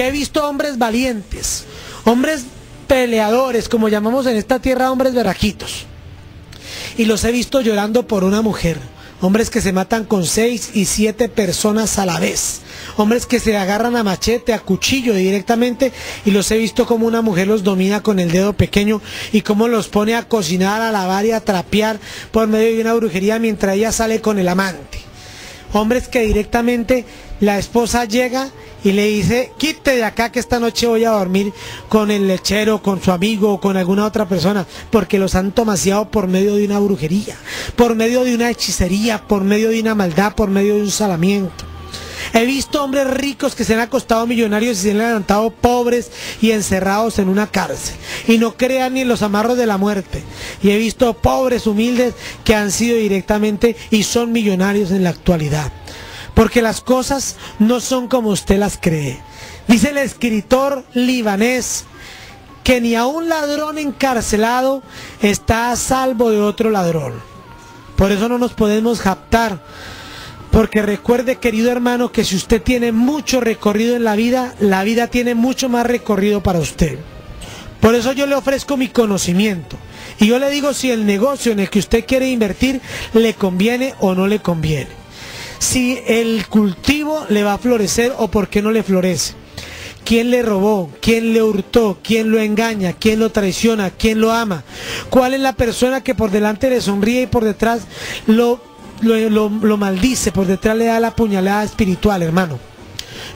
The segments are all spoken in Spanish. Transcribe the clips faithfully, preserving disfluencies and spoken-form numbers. He visto hombres valientes, hombres peleadores, como llamamos en esta tierra, hombres berraquitos. Y los he visto llorando por una mujer. Hombres que se matan con seis y siete personas a la vez. Hombres que se agarran a machete, a cuchillo directamente. Y los he visto como una mujer los domina con el dedo pequeño. Y cómo los pone a cocinar, a lavar y a trapear por medio de una brujería mientras ella sale con el amante. Hombres que directamente la esposa llega y le dice: quite de acá que esta noche voy a dormir con el lechero, con su amigo o con alguna otra persona, porque los han tomaseado por medio de una brujería, por medio de una hechicería, por medio de una maldad, por medio de un salamiento. He visto hombres ricos que se han acostado millonarios y se han levantado pobres y encerrados en una cárcel, y no crean ni en los amarros de la muerte. Y he visto pobres humildes que han sido directamente y son millonarios en la actualidad. Porque las cosas no son como usted las cree. Dice el escritor libanés que ni a un ladrón encarcelado está a salvo de otro ladrón. Por eso no nos podemos jactar. Porque recuerde, querido hermano, que si usted tiene mucho recorrido en la vida, la vida tiene mucho más recorrido para usted. Por eso yo le ofrezco mi conocimiento. Y yo le digo si el negocio en el que usted quiere invertir le conviene o no le conviene. Si el cultivo le va a florecer o por qué no le florece. ¿Quién le robó? ¿Quién le hurtó? ¿Quién lo engaña? ¿Quién lo traiciona? ¿Quién lo ama? ¿Cuál es la persona que por delante le sonríe y por detrás lo, lo, lo, lo maldice? Por detrás le da la puñalada espiritual, hermano.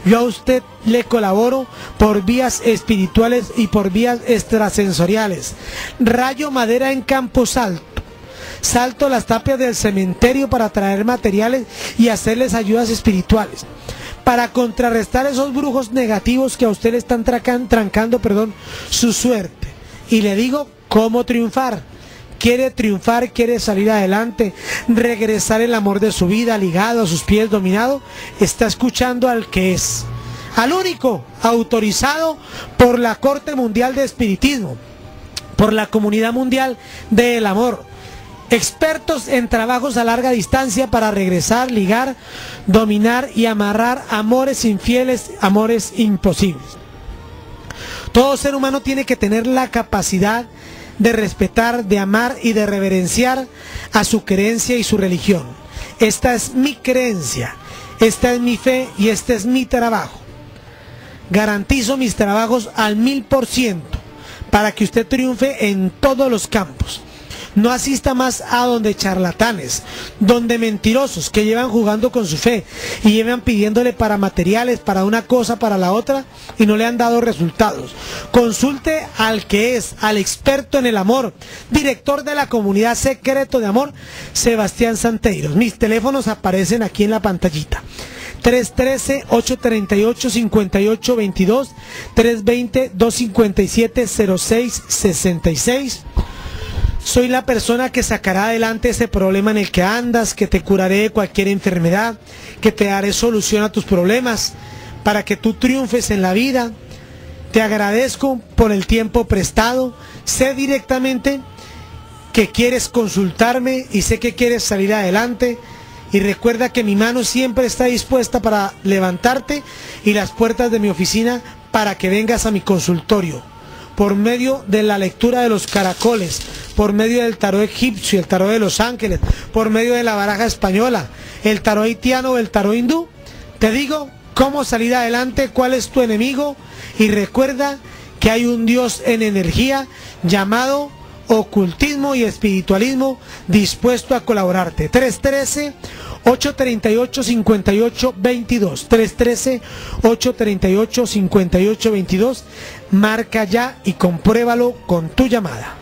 Yo a usted le colaboro por vías espirituales y por vías extrasensoriales. Rayo madera en Campos Altos. Salto las tapias del cementerio para traer materiales y hacerles ayudas espirituales. Para contrarrestar esos brujos negativos que a usted le están trancan, trancando perdón, su suerte. Y le digo cómo triunfar. Quiere triunfar, quiere salir adelante, regresar el amor de su vida, ligado a sus pies, dominado. Está escuchando al que es, al único autorizado por la Corte Mundial de Espiritismo, por la Comunidad Mundial del Amor. Expertos en trabajos a larga distancia para regresar, ligar, dominar y amarrar amores infieles, amores imposibles. Todo ser humano tiene que tener la capacidad de respetar, de amar y de reverenciar a su creencia y su religión. Esta es mi creencia, esta es mi fe y este es mi trabajo. Garantizo mis trabajos al mil por ciento para que usted triunfe en todos los campos. No asista más a donde charlatanes, donde mentirosos que llevan jugando con su fe y llevan pidiéndole para materiales, para una cosa, para la otra y no le han dado resultados. Consulte al que es, al experto en el amor, director de la Comunidad Secreto de Amor, Sebastián Santeiros. Mis teléfonos aparecen aquí en la pantallita. tres uno tres, ocho tres ocho, cinco ocho dos dos, tres dos cero, dos cinco siete, cero seis seis seis. Soy la persona que sacará adelante ese problema en el que andas, que te curaré de cualquier enfermedad, que te daré solución a tus problemas, para que tú triunfes en la vida. Te agradezco por el tiempo prestado. Sé directamente que quieres consultarme y sé que quieres salir adelante. Y recuerda que mi mano siempre está dispuesta para levantarte y las puertas de mi oficina para que vengas a mi consultorio. Por medio de la lectura de los caracoles, por medio del tarot egipcio, el tarot de los ángeles, por medio de la baraja española, el tarot haitiano o el tarot hindú, te digo cómo salir adelante, cuál es tu enemigo y recuerda que hay un Dios en energía llamado ocultismo y espiritualismo dispuesto a colaborarte. tres uno tres, ocho tres ocho, cinco ocho dos dos, tres uno tres, ocho tres ocho, cinco ocho dos dos, marca ya y compruébalo con tu llamada.